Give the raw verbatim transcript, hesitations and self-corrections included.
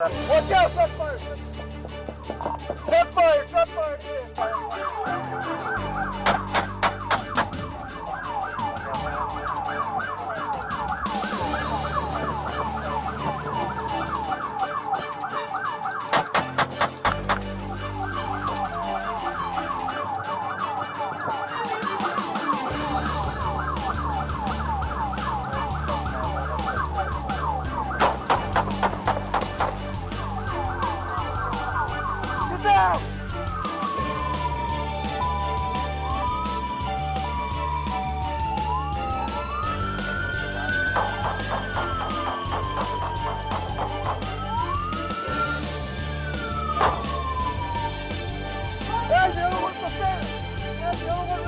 Watch out, truck fire! Truck fire! Truck fire! Guys, the other one's upstairs. Guys, the other one's upstairs.